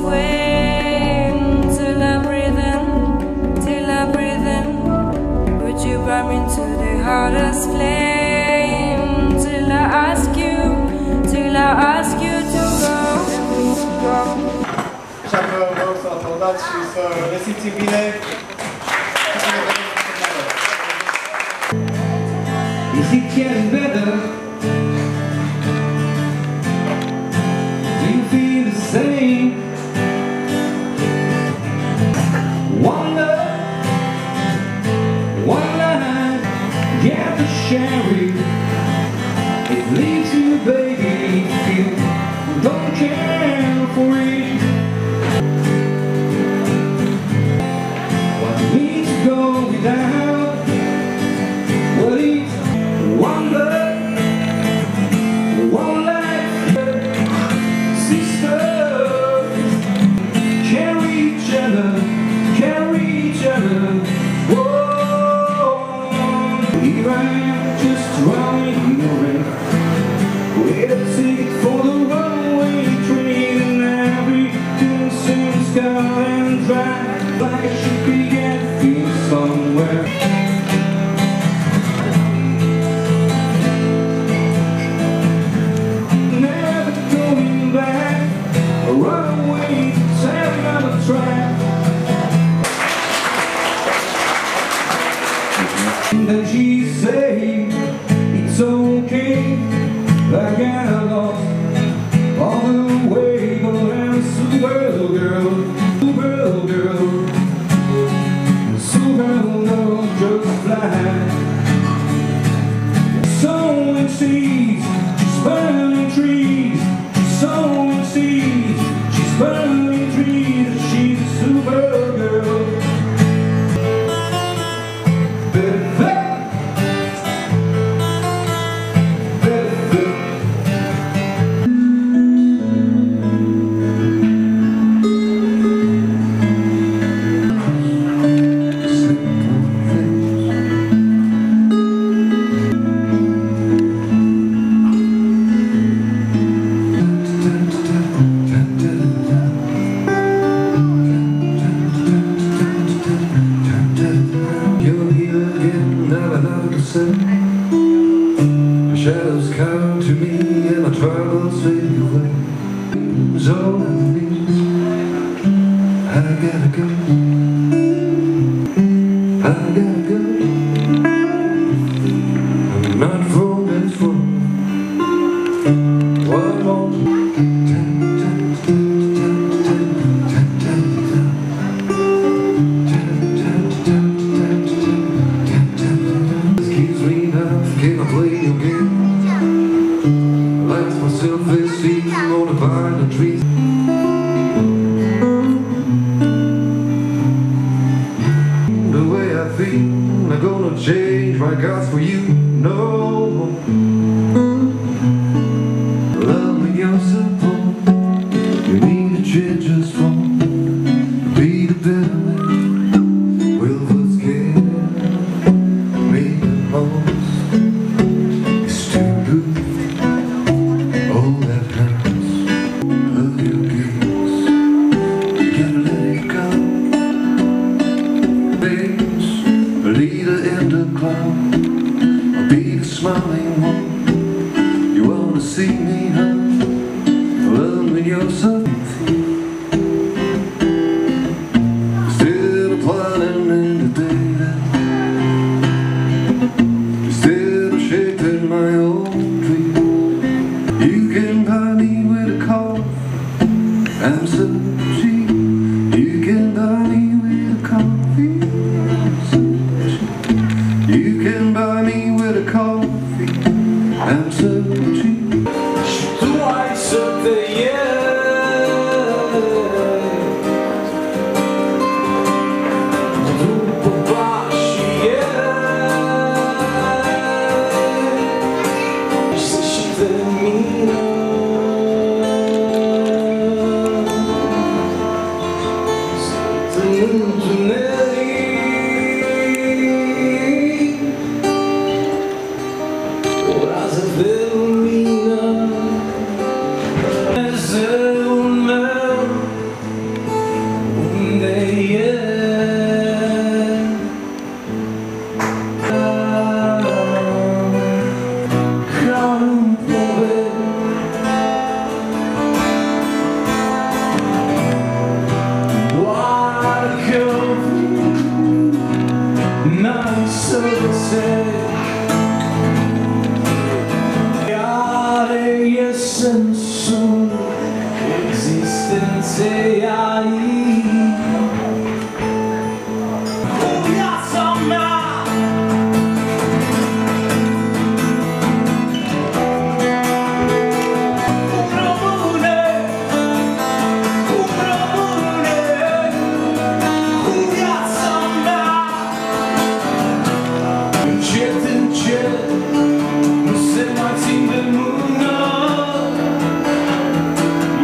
swim till I breathe in. Would you run into the hottest flame till I ask you to go? Dziękuję bardzo aplaudacji z recycji Bilej. Is it getting better? Sherry, it leaves you, baby, if you don't care for it. Want me to go without? Well, it's one love, one life, sisters. Carry each other, carry each other. Whoa, here I am. Just running away, with a ticket for the runaway train, and everything seems gone and dry, like I should be getting somewhere. Never going back, a runaway to another track. And then she said, it's okay, I got lost all the way, but I'm Supergirl girl, Supergirl girl, just fly. Sowing seeds, she's burning trees. Sowing seeds, she's burning trees. She's a Supergirl. Perfect. The shadows come to me and my troubles fade away. It's all I need. I gotta go. I gotta go. I'm not for this fool. What won't I'm gonna change my guts for you, no more. Love me yourself, you need a change just for be the better man. Will what's scared me the most is to lose all that hurts. Love your gifts, you gotta let it go. Things leader in the cloud, I'll be the smiling one. You wanna see me, huh? Love me yourself. Still planning in the day, still shaping my old dream. You can buy me with a car, I'm so cheap. You can buy me with a coffee. You can buy me with a coffee, I'm so cheap. Twice of the year, little încet, încet nu se mai țin de mână.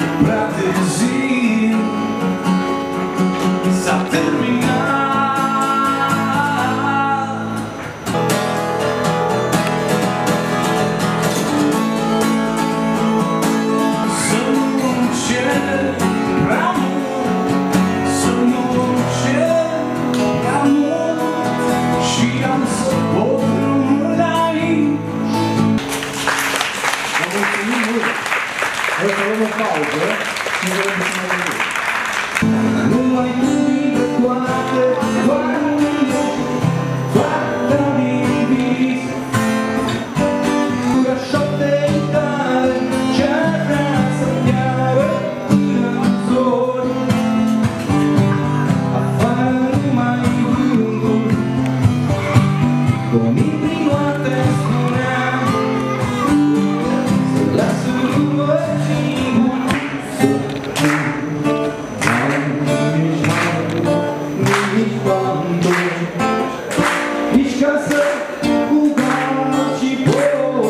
E prea târziu, s-a terminat. Să nu încet prea mult, să nu încet prea mult. Și am să pot rămâne. Vă mulțumim mult! Vă dăm o pauză și vă mulțumim. Nu mai știi de toate, toată nimic. Cu rășoaptele tale, ce vrea să-mi iară din zori. Afară numai gânduri, domnii prin noapte spuneam. Să lasă după timpul să fii. Nici mai, nici bandă, nici casă cu gama și bău.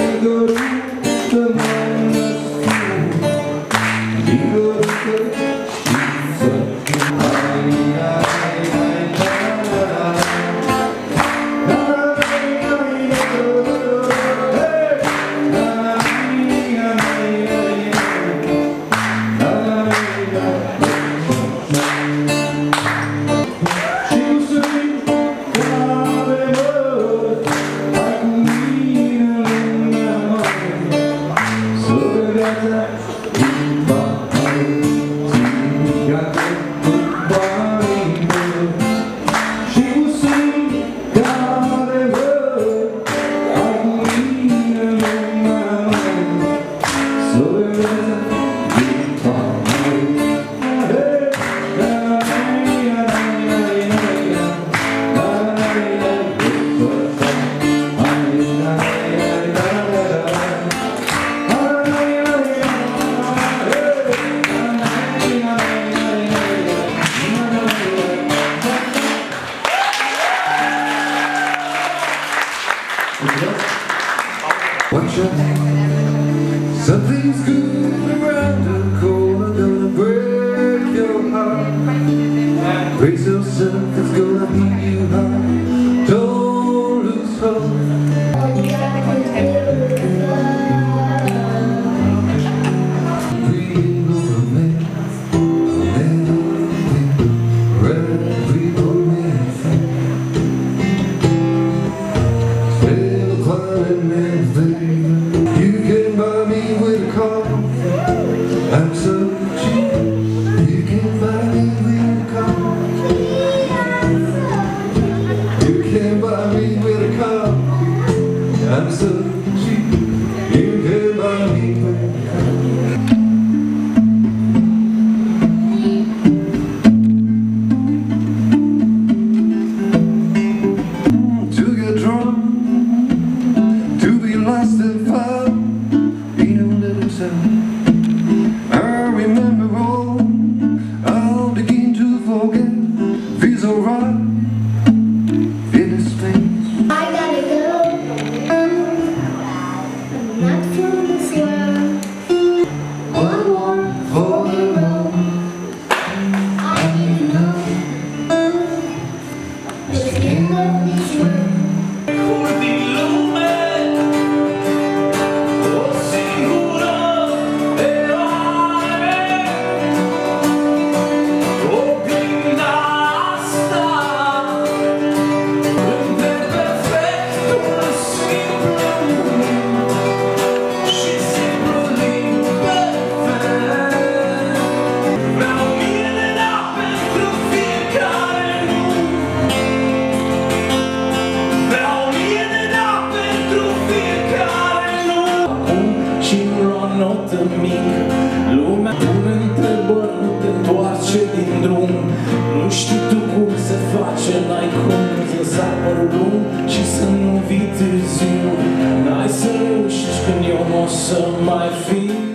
E dorit să mă născut, e dorit să știi să fii. Watch out, something's good around the corner, gonna break your heart. Brace yourself, it's gonna beat you hard. Don't lose hope. Breathing over me, every moment, still climbing everything. I'm so cheap, you can buy me with a car. You can buy me with a car. I'm so cheap, you can buy me with a car. To get drunk, to be lost and found in a little town. Lumea pune întrebări, nu te întoarce din drum. Nu știi tu cum se face, n-ai cum să apăr lung. Și să nu vii târziu, n-ai să ruști când eu n-o să mai fi.